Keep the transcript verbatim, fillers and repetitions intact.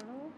好喽。